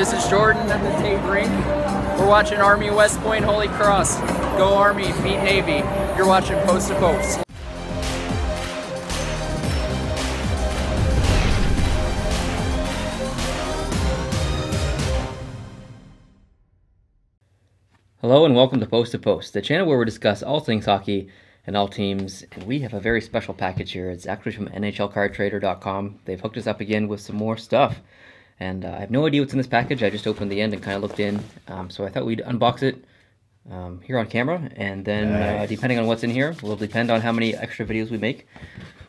This is Jordan at the tape rink. We're watching Army West Point Holy Cross. Go Army, beat Navy. You're watching Post to Post. Hello and welcome to Post, the channel where we discuss all things hockey and all teams, and we have a very special package here. It's actually from NHLCardTrader.com. They've hooked us up again with some more stuff, and I have no idea what's in this package. I just opened the end and kind of looked in, so I thought we'd unbox it here on camera, and then nice. Depending on what's in here will depend on how many extra videos we make.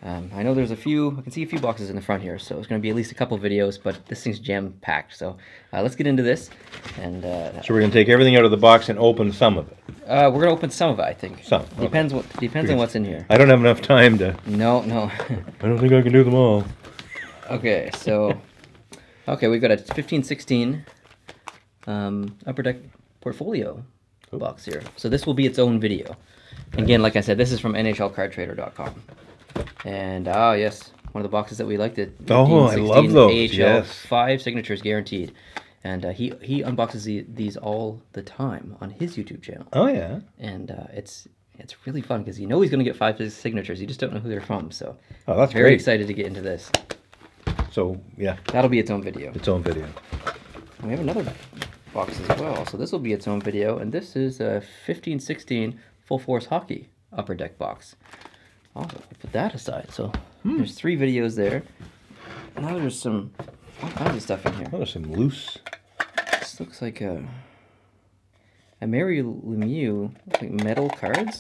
I know there's a few, I can see a few boxes in the front here, so it's going to be at least a couple videos, but this thing's jam-packed, so let's get into this. And so we're going to take everything out of the box and open some of it? We're going to open some of it, I think. Some. Okay. Depends on what's in here. I don't have enough time to... No. I don't think I can do them all. Okay, so... okay, we've got a 15-16 Upper Deck Portfolio box here. So this will be its own video. Again, like I said, this is from NHLCardTrader.com. And yes, one of the boxes that we liked it. Oh, I love those. AHL, yes. 5 signatures guaranteed. And he unboxes these all the time on his YouTube channel. Oh yeah. And it's really fun because you know he's going to get 5 signatures. You just don't know who they're from. So that's very great. Excited to get into this. So yeah, that'll be its own video. Its own video. And we have another box as well. So this will be its own video, and this is a 15-16 Full Force Hockey Upper Deck box. Awesome. I put that aside. So there's 3 videos there. And now there's some all kinds of stuff in here. Oh, there's some loose. This looks like a Mary Lemieux, like metal cards.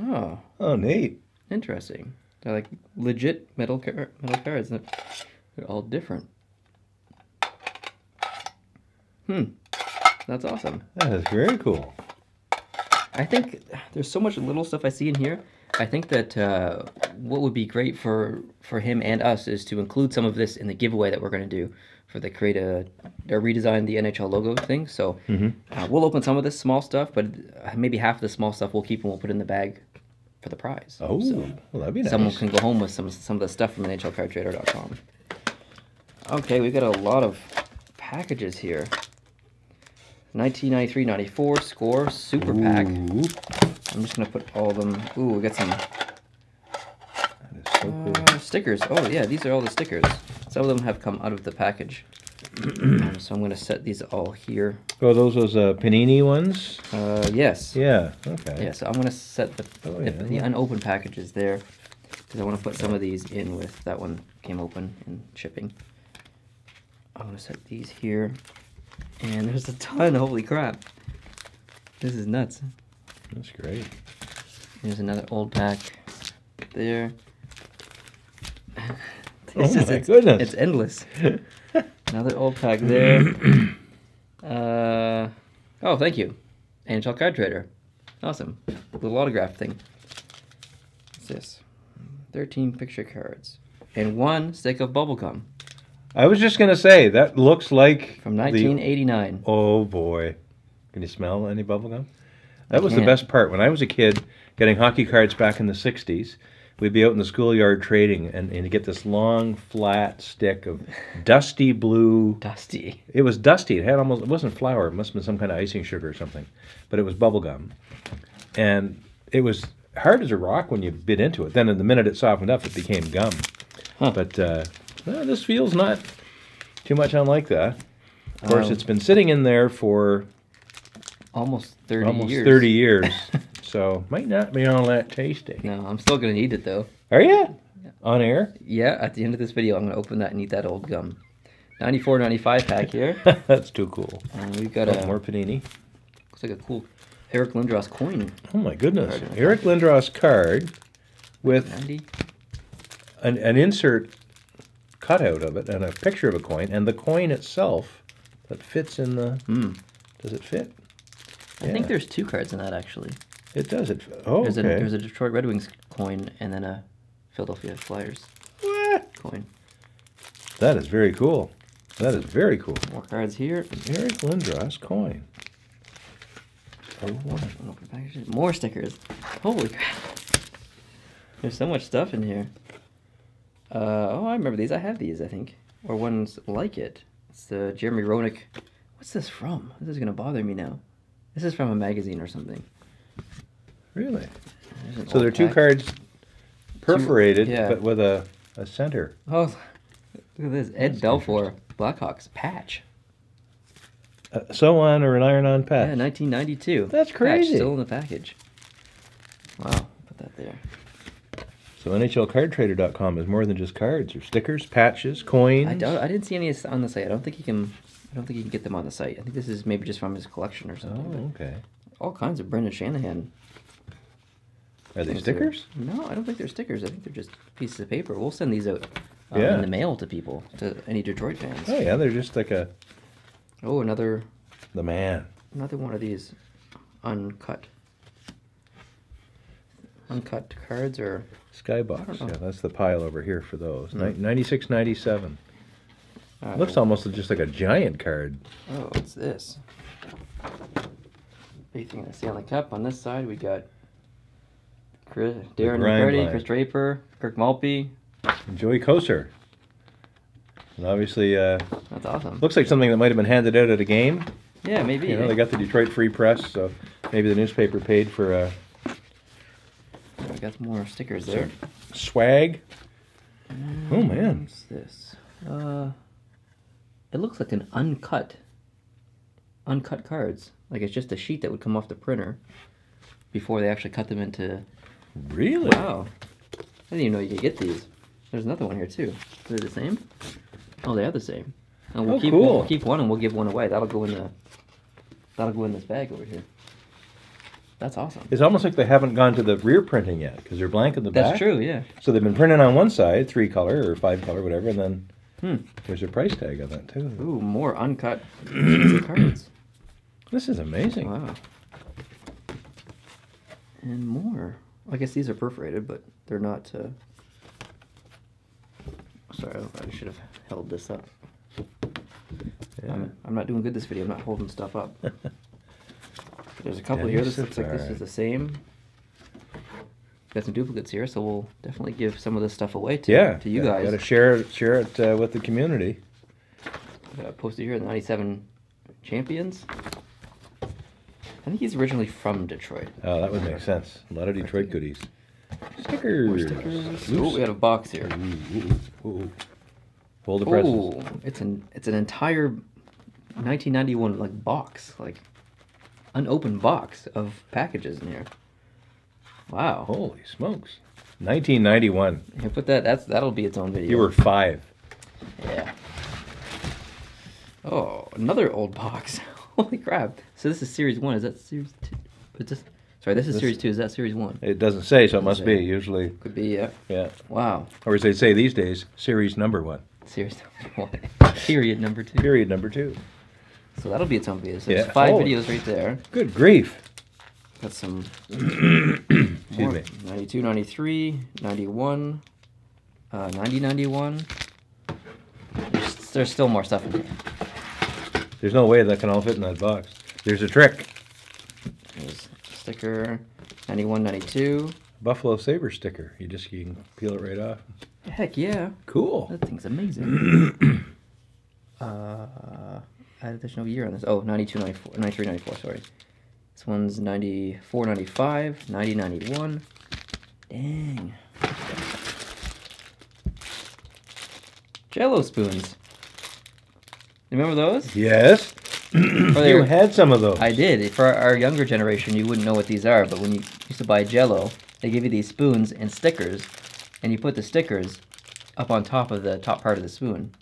Oh. Oh, neat. Interesting. They're like legit metal cards. They're all different. That's awesome. That is very cool. I think there's so much little stuff I see in here. I think that what would be great for him and us is to include some of this in the giveaway that we're going to do for the create a redesign the NHL logo thing. So we'll open some of this small stuff, but maybe half of the small stuff we'll keep and we'll put in the bag for the prize. Oh, so well, that'd be nice. Someone can go home with some of the stuff from NHLCardTrader.com. Okay, we've got a lot of packages here. 1993-94 Score Super Pack. I'm just going to put all of them... Ooh, we got some stickers. Oh, yeah, these are all the stickers. Some of them have come out of the package. So I'm going to set these all here. Oh, those Panini ones? Yes. Yeah, okay. Yeah, so I'm going to set the unopened packages there, because I want to put some of these in with... That one came open in shipping. I'm going to set these here. And there's a ton, holy crap. This is nuts. That's great. There's another old pack there. oh my goodness. It's endless. Another old pack there. Oh, thank you. NHL Card Trader. Awesome. Little autograph thing. What's this? 13 picture cards. And 1 stick of bubblegum. I was just going to say, that looks like... From 1989. Oh, boy. Can you smell any bubblegum? That was the best part. When I was a kid, getting hockey cards back in the 60s, we'd be out in the schoolyard trading and get this long, flat stick of dusty blue... Dusty. It was dusty. It had almost... It wasn't flour. It must have been some kind of icing sugar or something. But it was bubblegum. And it was hard as a rock when you bit into it. Then the minute it softened up, it became gum. Huh. But... well, this feels not too much unlike that. Of course, it's been sitting in there for almost 30 years. So might not be all that tasty. No, I'm still going to eat it, though. Are you? Yeah. On air? Yeah, at the end of this video, I'm going to open that and eat that old gum. 94-95 pack here. That's too cool. And we've got more Panini. Looks like a cool Eric Lindros coin. Oh, my goodness. Eric Lindros card with an insert... cutout of it and a picture of a coin and the coin itself that fits in the does it fit? I think there's 2 cards in that actually. It does it. Oh, there's okay. There's a Detroit Red Wings coin and then a Philadelphia Flyers coin. That is very cool. That is very cool. More cards here. An Eric Lindros coin. More stickers. Holy crap! There's so much stuff in here. Oh, I remember these. I have these, I think. Or ones like it. It's the Jeremy Roenick. What's this from? This is going to bother me now. This is from a magazine or something. Really? So there are two cards perforated, but with a center. Oh, look at this. Ed Belfour, Blackhawks, patch. So-on or an iron-on patch. Yeah, 1992. That's crazy. Patch still in the package. Wow, put that there. So NHLCardTrader.com is more than just cards or stickers, patches, coins. I didn't see any on the site. I don't think you can get them on the site. I think this is maybe just from his collection or something. Oh, okay. All kinds of Brendan Shanahan. Are they stickers? No, I don't think they're stickers. I think they're just pieces of paper. We'll send these out in the mail to people, to any Detroit fans. Oh, yeah, they're just like a... Oh, another... The man. Another one of these uncut. Uncut cards or... Skybox. Yeah, that's the pile over here for those. Mm-hmm. 96, 97. Looks almost just like a giant card. Oh, what's this? Anything I see on the cup. On this side, we got... Darren McCarty, Chris Draper, Kirk Malpby, and Joey Koser. And obviously, that's awesome. Looks like something that might have been handed out at a game. Yeah, maybe. You know, they got the Detroit Free Press, so maybe the newspaper paid for. We got more stickers there. Swag. Oh man, what's this? It looks like an uncut cards. Like it's just a sheet that would come off the printer before they actually cut them into... Really? Wow. I didn't even know you could get these. There's another one here, too. Are they the same? Oh, they are the same. And we'll cool. We'll keep one, and we'll give one away. That'll go in this bag over here. That's awesome. It's almost like they haven't gone to the rear printing yet, because they're blank in the back. That's true, yeah. So they've been printed on one side, 3-color or 5-color, whatever, and then there's a price tag on that, too. Ooh, more uncut cards. This is amazing. Wow. And more. I guess these are perforated, but they're not. Sorry, I should have held this up. Yeah. I'm not doing good this video. I'm not holding stuff up. There's a couple here. This looks like this is the same. Got some duplicates here, so we'll definitely give some of this stuff away to you guys. Gotta share it with the community. Posted here, the '97 champions. I think he's originally from Detroit. Oh, that would make sense. A lot of Detroit goodies. Stickers. Ooh, we have a box here. Ooh. Hold the presents. Ooh, it's an entire 1991 box, unopened box of packages in here. Wow. Holy smokes. 1991. Yeah, put that. That'll be its own video. You were 5. Yeah. Oh, another old box. Holy crap! So this is series 1. Is that series 2? Sorry, this is series 2. Is that series 1? It doesn't say, so it must be. Usually could be. Yeah. Yeah. Wow. Or as they say these days, series number 1. Series number 1. Period number 2. Period number 2. So that'll be its own video. So there's 5 videos right there. Good grief! Got some. Excuse me. 92, 93, 91, 90, 91. There's still more stuff in here. There's no way that can all fit in that box. There's a trick. There's a sticker, 91, 92. Buffalo Sabre sticker. You can peel it right off. Heck yeah. Cool. That thing's amazing. There's no year on this. Oh, 92, 94, 93, 94, sorry. This one's 94, 95, 90, 91. Dang. Jell-O spoons. Remember those? Yes. You had some of those. I did. For our younger generation, you wouldn't know what these are, but when you used to buy Jell-O, they give you these spoons and stickers, and you put the stickers up on top of the top part of the spoon.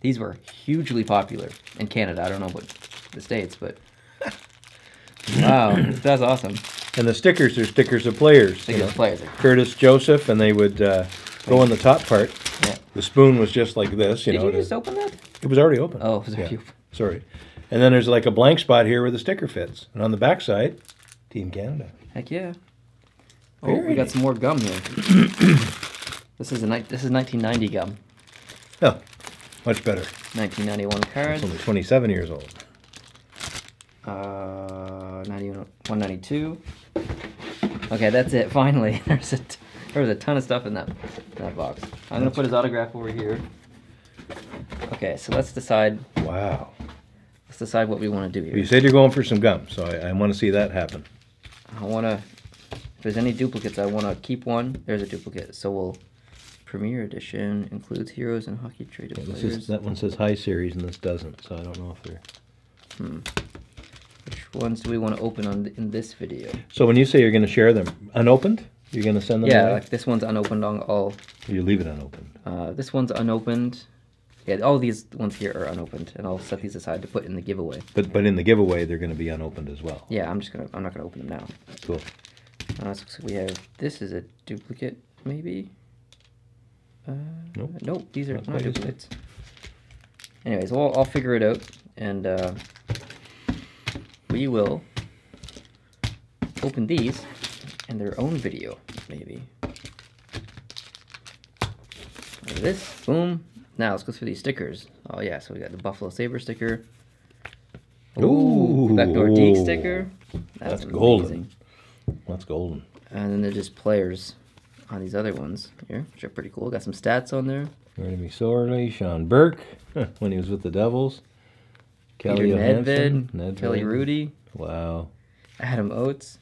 These were hugely popular in Canada. I don't know about the States, but wow, that's awesome. And the stickers are stickers of players. Stickers of players. Curtis Joseph, and they would go in the top part. Yeah. The spoon was just like this. Did you just open that? It was already open. Oh, it was already open. Sorry. And then there's like a blank spot here where the sticker fits. And on the back side, Team Canada. Heck yeah. Oh, we got some more gum here. This is 1990 gum. Oh, much better. 1991 cards. It's only 27 years old. 91, 192. Okay, that's it. Finally, there's a There was a ton of stuff in that box. I'm going to put his autograph over here. Okay, so let's decide. Wow. Let's decide what we want to do here. You said you're going for some gum, so I want to see that happen. I want to... If there's any duplicates, I want to keep one. There's a duplicate, so we'll... Premier Edition includes heroes and hockey traded players. That one says high series, and this doesn't, so I don't know if they're... Which ones do we want to open in this video? So when you say you're going to share them, unopened? You're going to send them away? Yeah, like this one's unopened on all... You leave it unopened. This one's unopened. Yeah, all these ones here are unopened, and I'll set these aside to put in the giveaway. But in the giveaway, they're going to be unopened as well. Yeah, I'm not going to open them now. Cool. So we have... This is a duplicate, maybe? Nope, these are not duplicates. Anyways, I'll figure it out, and we will open these in their own video, maybe. Like this, boom. Now let's go through these stickers. Oh yeah, so we got the Buffalo Sabre sticker. Ooh, Backdoor Deke sticker. That's golden. That's golden. And then they're just players on these other ones here, which are pretty cool. Got some stats on there. Jeremy Sorley, Sean Burke, when he was with the Devils. Kelly Nedved, Kelly Rudy. Wow. Adam Oates.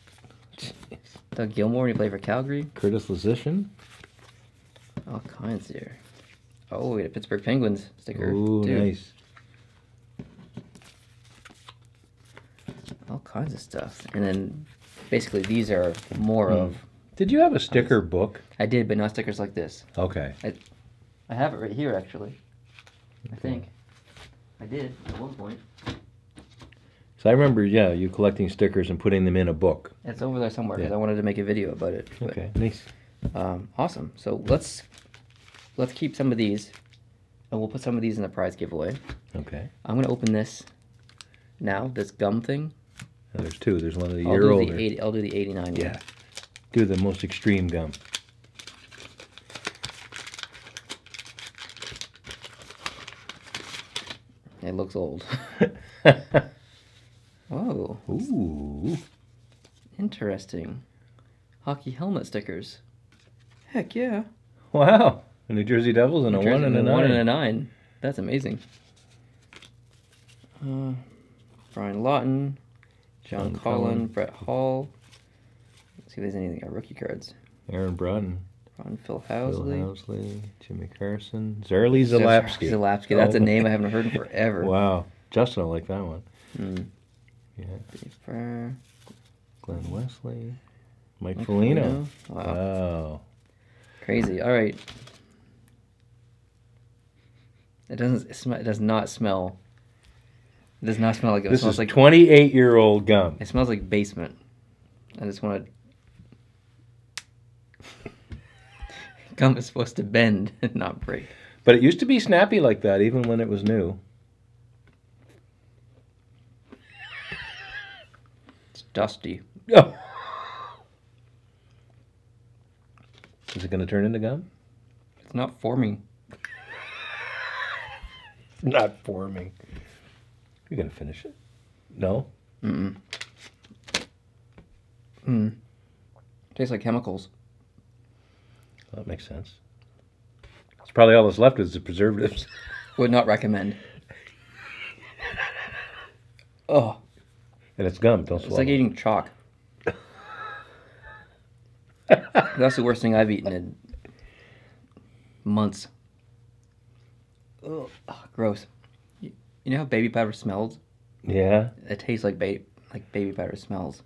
Jeez. Doug Gilmore, when he played for Calgary. Curtis Lezician. All kinds here. Oh, we got a Pittsburgh Penguins sticker. Ooh, nice. All kinds of stuff. And then basically these are more of... Did you have a sticker book? I did, but not stickers like this. Okay. I have it right here, actually. Okay. I think. I did, at one point. So I remember, yeah, you collecting stickers and putting them in a book. It's over there somewhere, because I wanted to make a video about it. But, okay, nice. Awesome. So let's keep some of these, and we'll put some of these in the prize giveaway. Okay. I'm going to open this now, this gum thing. Now there's two. There's one of the year-older. I'll do the 89 one. Do the most extreme gum. It looks old. Whoa. Ooh. Interesting. Hockey helmet stickers. Heck yeah. Wow. The New Jersey Devils and a 1 and a 9. 1 and a 9. That's amazing. Brian Lawton, John Collin, Brett Hall. See if there's anything on rookie cards. Aaron Broughton. Phil Housley. Jimmy Carson. Zarly Zalapsky. Zalapsky. That's a name I haven't heard in forever. Wow. Justin will like that one. Yeah. Defer. Glenn Wesley. Mike Foligno. Wow. Crazy. All right. It does not smell. It does not smell like it. This is like 28-year-old gum. It smells like basement. I just want to... Gum is supposed to bend and not break. But it used to be snappy like that, even when it was new. It's dusty. Oh. Is it going to turn into gum? It's not forming. It's not forming. You're going to finish it? No? Tastes like chemicals. Well, that makes sense. It's probably all that's left is the preservatives. Would not recommend. Oh. And it's gum, don't swallow. It's like eating chalk. That's the worst thing I've eaten in months. Oh, gross. You know how baby powder smells? Yeah. It tastes like baby powder smells.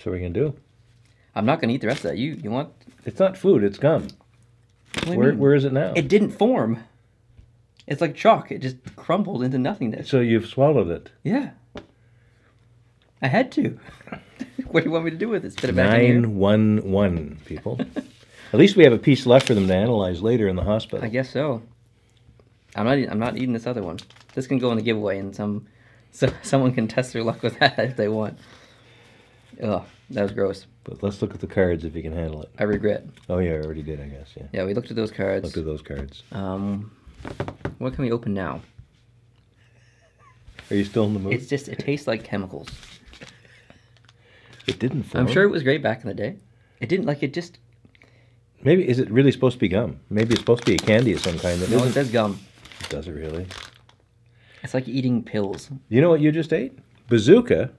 So what are we gonna do? I'm not gonna eat the rest of that. You want? It's not food. It's gum. Where is it now? It didn't form. It's like chalk. It just crumbled into nothingness. So you've swallowed it. Yeah. I had to. What do you want me to do with it? Spit it back in here? 911 people. At least we have a piece left for them to analyze later in the hospital. I guess so. I'm not eating this other one. This can go in the giveaway, and someone can test their luck with that if they want. Ugh, that was gross. But let's look at the cards if you can handle it. I regret. Oh yeah, I already did, I guess, yeah. Yeah, we looked at those cards. What can we open now? Are you still in the mood? It's just, it tastes like chemicals. It didn't form. I'm sure it was great back in the day. It didn't, like, it just, Maybe, is it really supposed to be gum? Maybe it's supposed to be a candy of some kind. No, it says gum. Does it really? It's like eating pills. You know what you just ate? Bazooka,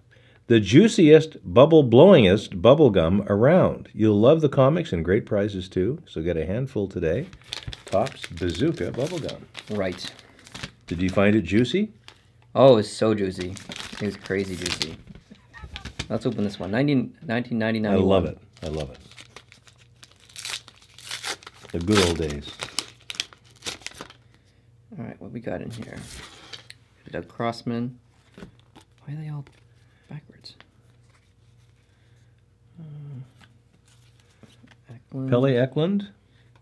the juiciest, bubble-blowingest bubble gum around. You'll love the comics and great prizes, too. So get a handful today. Topps Bazooka bubble gum. Right. Did you find it juicy? Oh, it's so juicy. It was crazy juicy. Let's open this one. 1999. I love it. I love it. The good old days. All right, what we got in here? Doug Crossman. Why are they all backwards? Eklund. Pelle Eklund.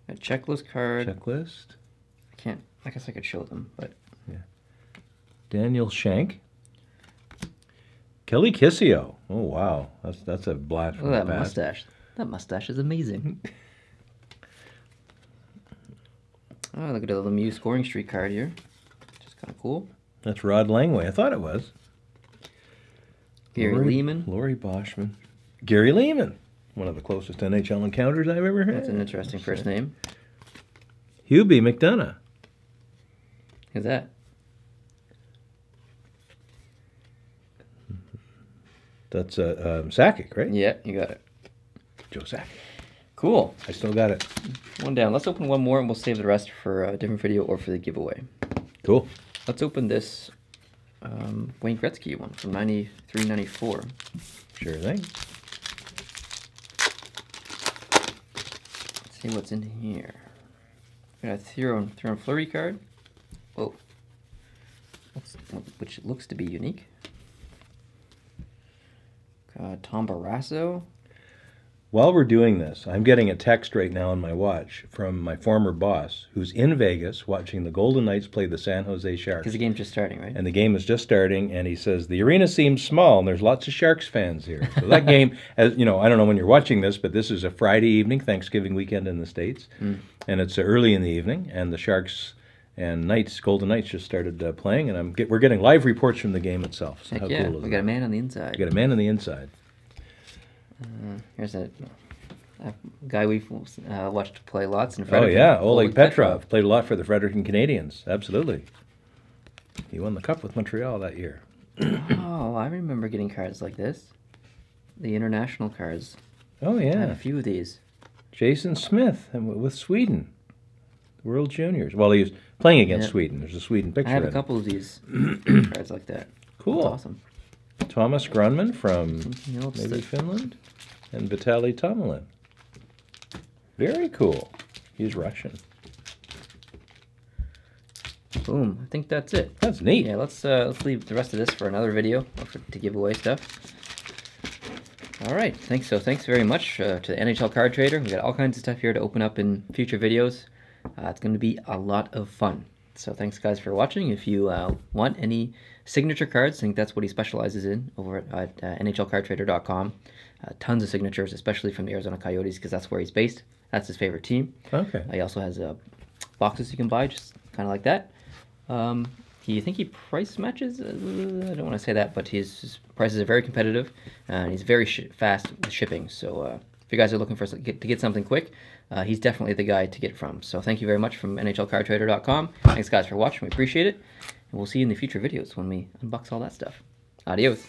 A checklist card. Checklist. I can't. I guess I could show them, but yeah. Daniel Shank. Kelly Kissio. Oh wow, that's a blast from the past. Look at that mustache. That mustache is amazing. Oh, look at the Lemieux scoring streak card here. Just kind of cool. That's Rod Langway. I thought it was. Gary Lehman. Laurie Boschman. Gary Lehman. One of the closest NHL encounters I've ever had. That's an interesting first name. Hubie McDonough. Who's that? That's Sakic, right? Yeah, you got it. Joe Sakic. Cool. I still got it. One down. Let's open one more and we'll save the rest for a different video or for the giveaway. Cool. Let's open this Wayne Gretzky one from 93-94. Sure thing. Let's see what's in here. We got a Theron Fleury card. Whoa. Which looks to be unique. Tom Barrasso. While we're doing this, I'm getting a text right now on my watch from my former boss, who's in Vegas watching the Golden Knights play the San Jose Sharks. Because the game's just starting, right? And the game is just starting, and he says, the arena seems small, and there's lots of Sharks fans here. So that game, as you know, I don't know when you're watching this, but this is a Friday evening, Thanksgiving weekend in the States, and it's early in the evening, and the Sharks and Knights, Golden Knights just started playing, and we're getting live reports from the game itself. So how cool is that? We got a man on the inside. We got a man on the inside. Here's a guy we've watched play lots in Fredericton. Oh yeah, Oleg Petrov. Played a lot for the Fredericton Canadians, absolutely. He won the cup with Montreal that year. Oh, I remember getting cards like this. The international cards. Oh yeah. I had a few of these. Jason Smith with Sweden. World Juniors. Well, he was playing against Sweden. There's a Sweden picture. I have a couple of these cards like that. Cool. That's awesome. Thomas Grunman from maybe Finland, and Vitaly Tomlin. Very cool. He's Russian. Boom. I think that's it. That's neat. Yeah, let's leave the rest of this for another video to give away stuff. All right. Thanks very much to the NHL Card Trader. We've got all kinds of stuff here to open up in future videos. It's going to be a lot of fun. So thanks, guys, for watching. If you want any signature cards, I think that's what he specializes in over at NHLCardTrader.com. Tons of signatures, especially from the Arizona Coyotes, because that's where he's based. That's his favorite team. Okay. He also has boxes you can buy, just kind of like that. Do you think he price matches? I don't want to say that, but his prices are very competitive, and he's very fast with shipping. So if you guys are looking to get something quick, he's definitely the guy to get from. So thank you very much from NHLCardTrader.com. Thanks, guys, for watching. We appreciate it. And we'll see you in the future videos when we unbox all that stuff. Adios.